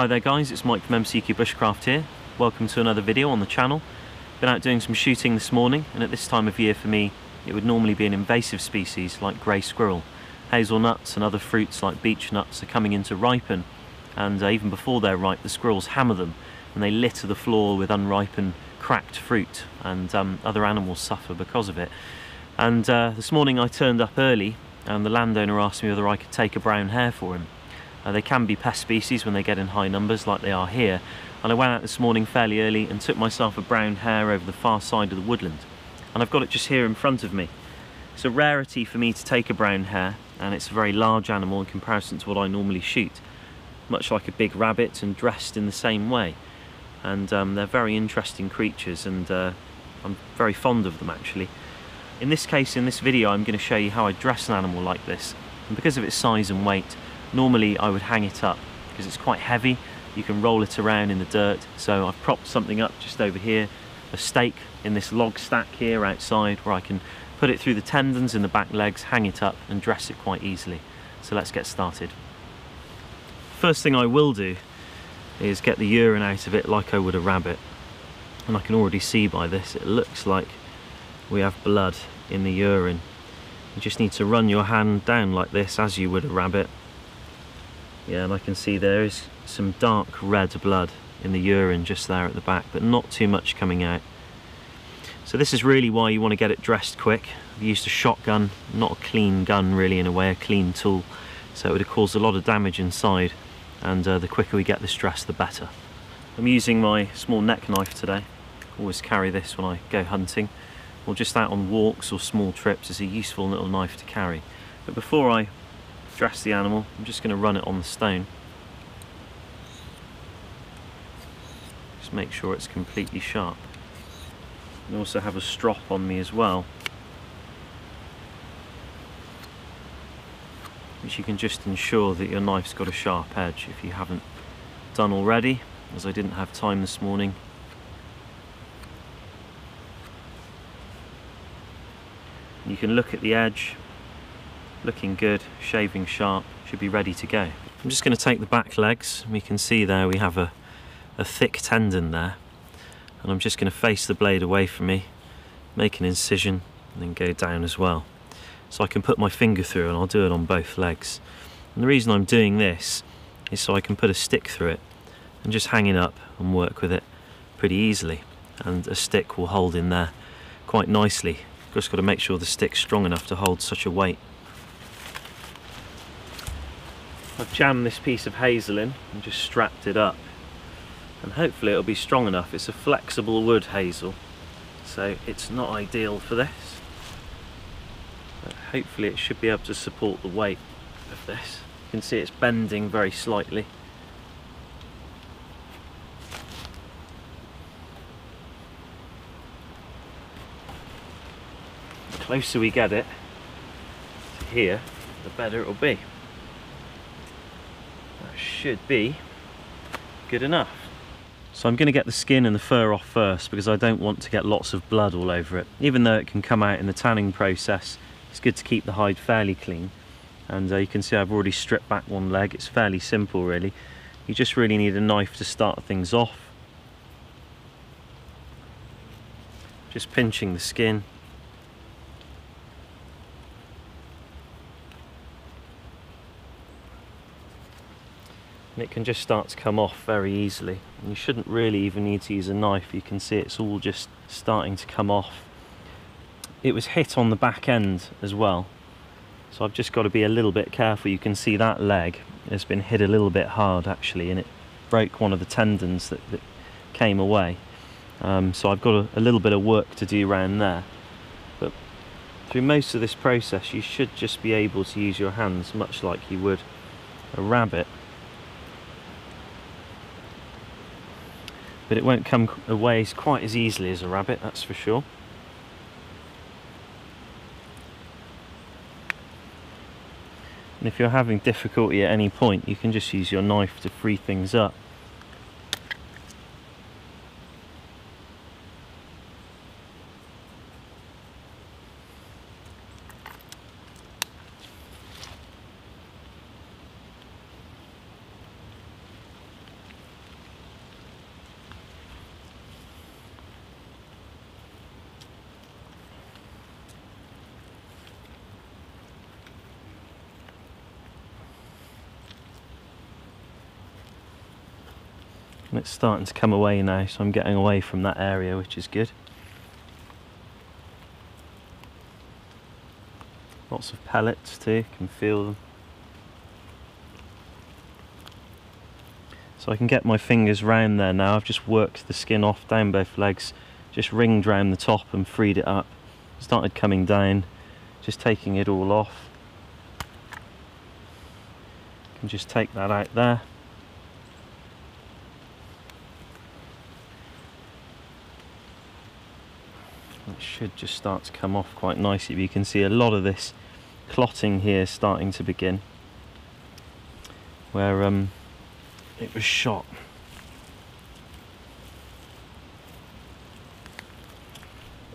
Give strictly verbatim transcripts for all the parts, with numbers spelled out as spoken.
Hi there guys, it's Mike from M C Q Bushcraft here. Welcome to another video on the channel. Been out doing some shooting this morning, and at this time of year for me it would normally be an invasive species like grey squirrel. Hazelnuts and other fruits like beech nuts are coming in to ripen, and uh, even before they're ripe the squirrels hammer them and they litter the floor with unripened cracked fruit, and um, other animals suffer because of it. And uh, this morning I turned up early and the landowner asked me whether I could take a brown hare for him. Uh, they can be pest species when they get in high numbers like they are here, and I went out this morning fairly early and took myself a brown hare over the far side of the woodland, and I've got it just here in front of me. It's a rarity for me to take a brown hare, and it's a very large animal in comparison to what I normally shoot, much like a big rabbit and dressed in the same way, and um, they're very interesting creatures, and uh, I'm very fond of them actually. In this case, in this video, I'm going to show you how I dress an animal like this, and because of its size and weight normally I would hang it up because it's quite heavy. You can roll it around in the dirt, so I've propped something up just over here, a stake in this log stack here outside, where I can put it through the tendons in the back legs, hang it up and dress it quite easily. So let's get started. First thing I will do is get the urine out of it like I would a rabbit, and I can already see by this it looks like we have blood in the urine. You just need to run your hand down like this as you would a rabbit. Yeah, and I can see there is some dark red blood in the urine just there at the back, but not too much coming out. So this is really why you want to get it dressed quick. I've used a shotgun, not a clean gun really in a way, a clean tool, so it would have caused a lot of damage inside, and uh, the quicker we get this dressed the better. I'm using my small neck knife today. Always carry this when I go hunting, or just out on walks or small trips. It's a useful little knife to carry. But before I dress the animal, I'm just going to run it on the stone. Just make sure it's completely sharp. I also have a strop on me as well, which you can just ensure that your knife's got a sharp edge if you haven't done already, as I didn't have time this morning. You can look at the edge. Looking good, shaving sharp, should be ready to go. I'm just going to take the back legs. We can see there we have a, a thick tendon there, and I'm just going to face the blade away from me, make an incision and then go down as well. So I can put my finger through, and I'll do it on both legs. And the reason I'm doing this is so I can put a stick through it and just hang it up and work with it pretty easily, and a stick will hold in there quite nicely. Just got to make sure the stick's strong enough to hold such a weight. I've jammed this piece of hazel in and just strapped it up, and hopefully it'll be strong enough. It's a flexible wood hazel, so it's not ideal for this, but hopefully it should be able to support the weight of this. You can see it's bending very slightly. The closer we get it to here, the better it'll be. Should be good enough. So I'm going to get the skin and the fur off first, because I don't want to get lots of blood all over it. Even though it can come out in the tanning process, it's good to keep the hide fairly clean, and uh, you can see I've already stripped back one leg. It's fairly simple really. You just really need a knife to start things off. Just pinching the skin. It can just start to come off very easily, and you shouldn't really even need to use a knife. You can see it's all just starting to come off. It was hit on the back end as well, so I've just got to be a little bit careful. You can see that leg has been hit a little bit hard actually, and it broke one of the tendons that, that came away, um, so I've got a, a little bit of work to do around there. But through most of this process you should just be able to use your hands much like you would a rabbit. But it won't come away quite as easily as a rabbit, that's for sure. And if you're having difficulty at any point, you can just use your knife to free things up. and it's starting to come away now, so I'm getting away from that area, which is good. Lots of pellets too, you can feel them. So I can get my fingers round there now. I've just worked the skin off down both legs, just ringed round the top and freed it up. Started coming down, just taking it all off. Can just take that out there. It should just start to come off quite nicely, but you can see a lot of this clotting here starting to begin where um, it was shot.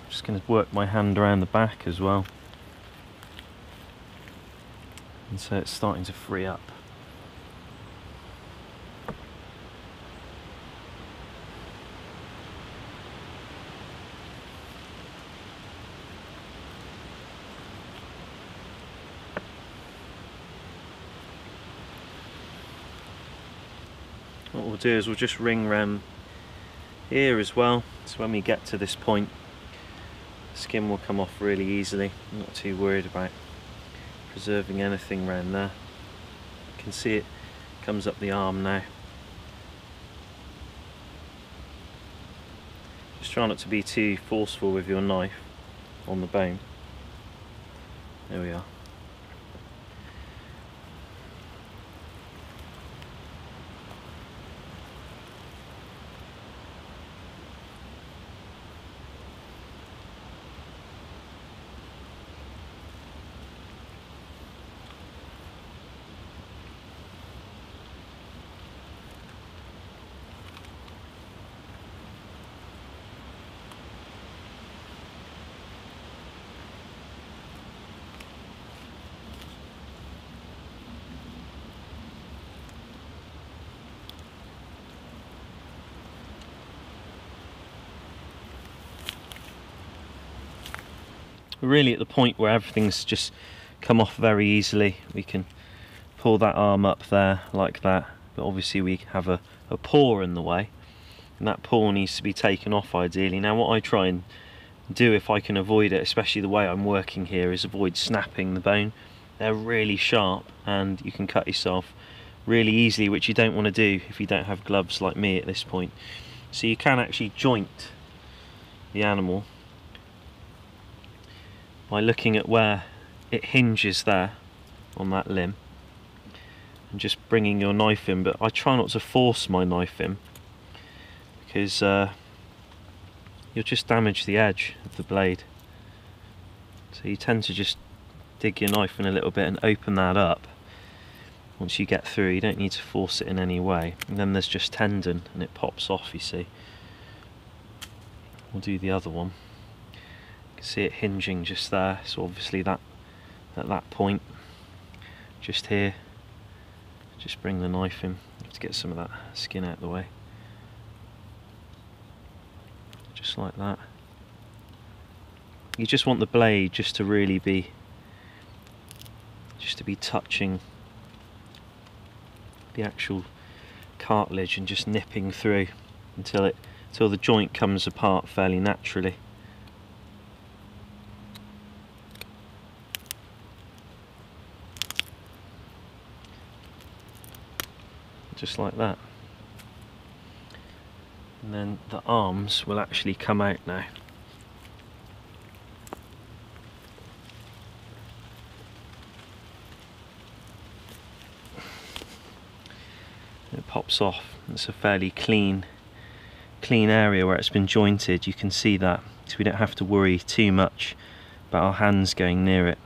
I'm just going to work my hand around the back as well, and so it's starting to free up. What we'll do is we'll just ring around here as well, so when we get to this point the skin will come off really easily. I'm not too worried about preserving anything around there. You can see it comes up the arm now. Just try not to be too forceful with your knife on the bone. There we are. We're really at the point where everything's just come off very easily. We can pull that arm up there like that, but obviously we have a, a paw in the way, and that paw needs to be taken off ideally. Now what I try and do if I can avoid it, especially the way I'm working here, is avoid snapping the bone. They're really sharp and you can cut yourself really easily, which you don't want to do if you don't have gloves like me at this point. So you can actually joint the animal by looking at where it hinges there on that limb and just bringing your knife in, but I try not to force my knife in because uh, you'll just damage the edge of the blade. So you tend to just dig your knife in a little bit and open that up once you get through. You don't need to force it in any way, and then there's just tendon and it pops off, you see. We'll do the other one. See it hinging just there, so obviously that at that point just here, just bring the knife in. You have to get some of that skin out of the way, just like that. You just want the blade just to really be just to be touching the actual cartilage and just nipping through until it until the joint comes apart fairly naturally. Just like that, and then the arms will actually come out now. It pops off. It's a fairly clean clean area where it's been jointed. You can see that, so we don't have to worry too much about our hands going near it.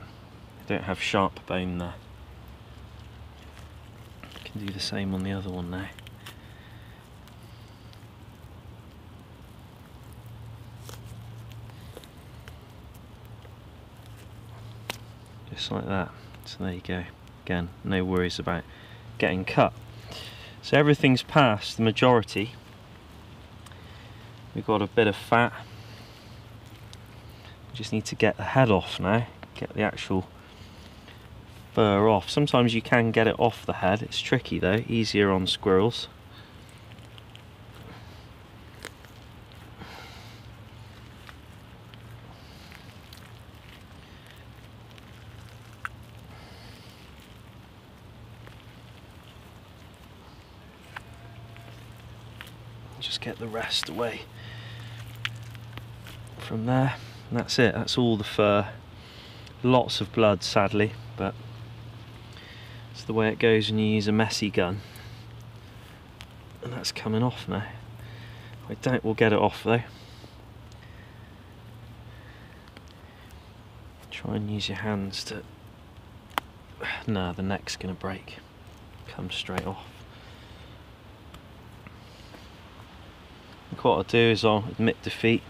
We don't have sharp bone there. Do the same on the other one now. Just like that. So there you go. Again, no worries about getting cut. So everything's past the majority. We've got a bit of fat. We just need to get the head off now. Get the actual fur off. Sometimes you can get it off the head. It's tricky though, easier on squirrels. just get the rest away from there, and that's it. That's all the fur. Lots of blood, sadly, but it's the way it goes when you use a messy gun. And that's coming off now. I doubt we'll get it off though. Try and use your hands to... No, the neck's gonna break. Come straight off. And what I'll do is I'll admit defeat.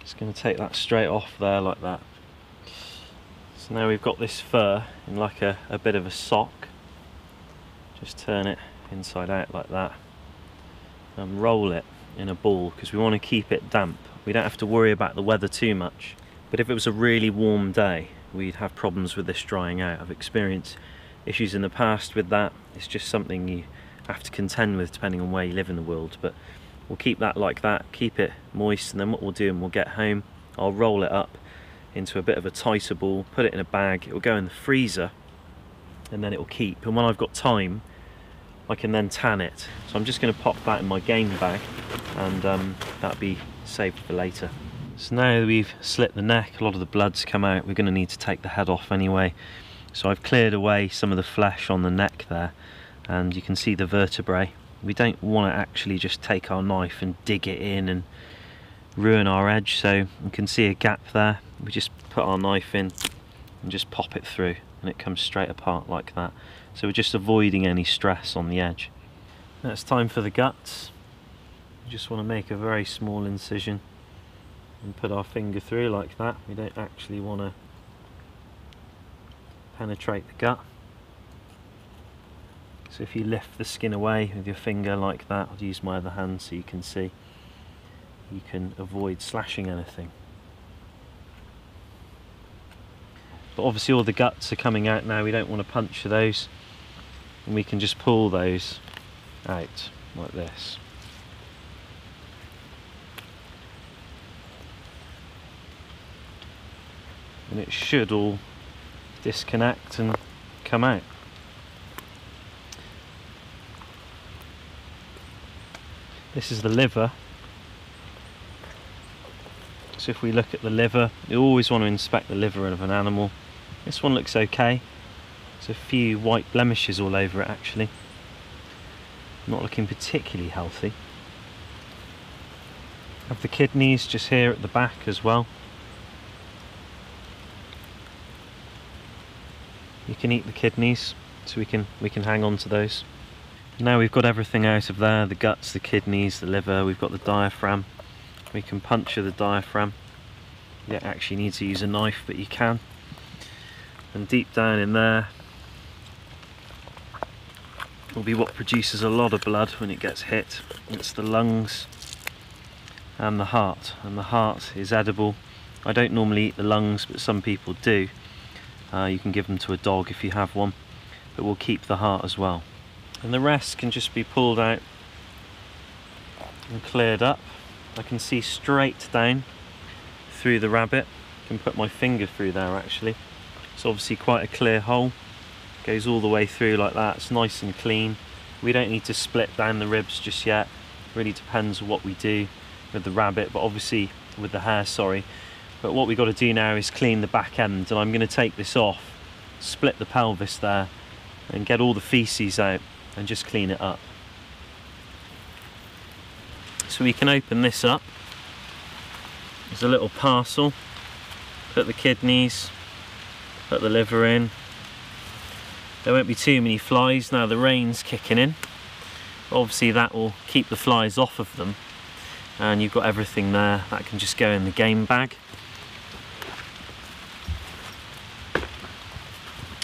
Just gonna take that straight off there like that. So now we've got this fur in like a, a bit of a sock. Just turn it inside out like that and roll it in a ball, because we want to keep it damp. We don't have to worry about the weather too much, but if it was a really warm day we'd have problems with this drying out. I've experienced issues in the past with that. It's just something you have to contend with depending on where you live in the world. But we'll keep that like that, keep it moist, and then what we'll do when we'll get home, I'll roll it up into a bit of a tighter ball, put it in a bag, it will go in the freezer, and then it will keep. And when I've got time I can then tan it. So I'm just going to pop that in my game bag, and um, that'll be saved for later. So now we've slit the neck, a lot of the blood's come out, we're going to need to take the head off anyway. So I've cleared away some of the flesh on the neck there, and you can see the vertebrae. We don't want to actually just take our knife and dig it in and ruin our edge, so you can see a gap there. We just put our knife in and just pop it through, and it comes straight apart like that. So we're just avoiding any stress on the edge. Now it's time for the guts. We just want to make a very small incision and put our finger through like that. We don't actually want to penetrate the gut. So if you lift the skin away with your finger like that, I'll use my other hand so you can see, you can avoid slashing anything. But obviously all the guts are coming out now, we don't want to punch those, and we can just pull those out like this. And it should all disconnect and come out. This is the liver. So if we look at the liver, you always want to inspect the liver of an animal. This one looks okay. There's a few white blemishes all over it actually. Not looking particularly healthy. Have the kidneys just here at the back as well. You can eat the kidneys, so we can we can hang on to those. Now we've got everything out of there, the guts, the kidneys, the liver, we've got the diaphragm. We can puncture the diaphragm. You don't actually need to use a knife, but you can. And deep down in there will be what produces a lot of blood when it gets hit. It's the lungs and the heart, and the heart is edible. I don't normally eat the lungs, but some people do. Uh, you can give them to a dog if you have one, but we'll keep the heart as well. And the rest can just be pulled out and cleared up. I can see straight down through the rabbit. I can put my finger through there actually. It's obviously quite a clear hole, goes all the way through like that. It's nice and clean. We don't need to split down the ribs just yet. Really depends on what we do with the rabbit, but obviously with the hare, sorry. But what we've got to do now is clean the back end, and I'm going to take this off, split the pelvis there, and get all the faeces out and just clean it up. So we can open this up. There's a little parcel. Put the kidneys, put the liver in. There won't be too many flies now, the rain's kicking in. Obviously that will keep the flies off of them, and you've got everything there. That can just go in the game bag.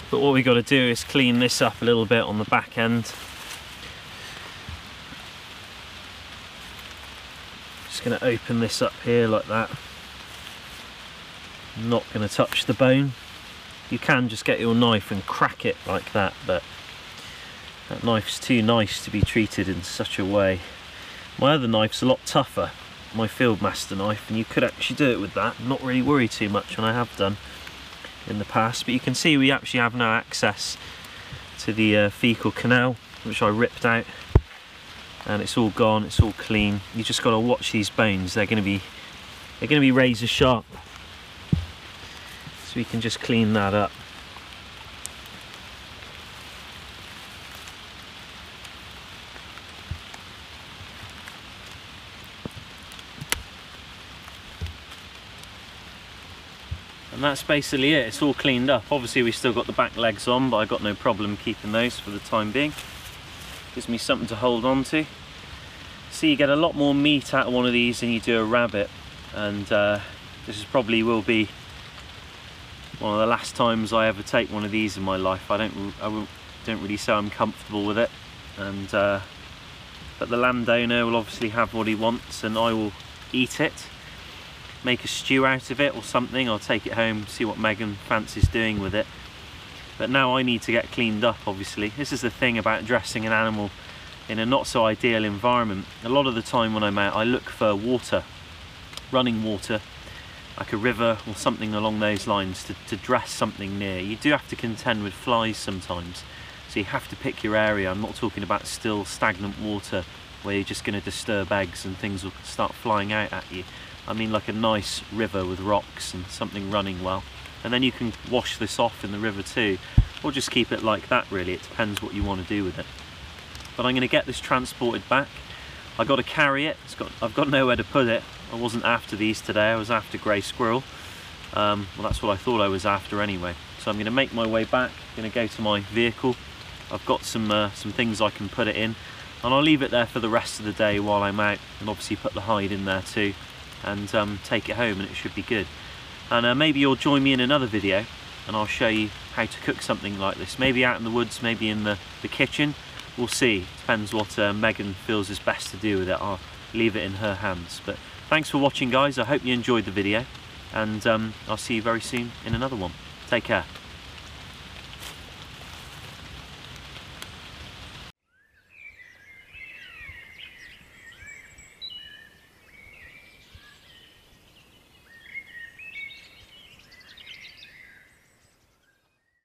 But what we've got to do is clean this up a little bit on the back end. Just going to open this up here like that. I'm not going to touch the bone. You can just get your knife and crack it like that, but that knife's too nice to be treated in such a way. My other knife's a lot tougher, my Fieldmaster knife, and you could actually do it with that. I'm not really worried too much, and I have done in the past. But you can see we actually have no access to the uh, fecal canal. which I ripped out, and it's all gone, it's all clean. You just got to watch these bones, they're going to be they're going to be razor sharp, so we can just clean that up. And that's basically it, it's all cleaned up. Obviously we still got the back legs on, but I got no problem keeping those for the time being. Gives me something to hold on to. See, you get a lot more meat out of one of these than you do a rabbit, and uh, this is probably will be one of the last times I ever take one of these in my life. I don't, I don't really say I'm comfortable with it, and uh, but the landowner will obviously have what he wants, and I will eat it, make a stew out of it or something. I'll take it home, see what Megan fancies doing with it. But now I need to get cleaned up, obviously. This is the thing about dressing an animal in a not so ideal environment. A lot of the time when I'm out, I look for water, running water, like a river or something along those lines, to, to dress something near. You do have to contend with flies sometimes, so you have to pick your area. I'm not talking about still stagnant water where you're just going to disturb eggs and things will start flying out at you. I mean like a nice river with rocks and something running well. And then you can wash this off in the river too, or just keep it like that really. It depends what you want to do with it. But I'm going to get this transported back. I got to carry it. It's got, I've got nowhere to put it. I wasn't after these today, I was after grey squirrel. Um, well, that's what I thought I was after anyway. So I'm going to make my way back. I'm going to go to my vehicle. I've got some, uh, some things I can put it in, and I'll leave it there for the rest of the day while I'm out, and obviously put the hide in there too, and um, take it home, and it should be good. And uh, maybe you'll join me in another video and I'll show you how to cook something like this. Maybe out in the woods, maybe in the, the kitchen. We'll see. Depends what uh, Megan feels is best to do with it. I'll leave it in her hands. But thanks for watching, guys. I hope you enjoyed the video, and um, I'll see you very soon in another one. Take care.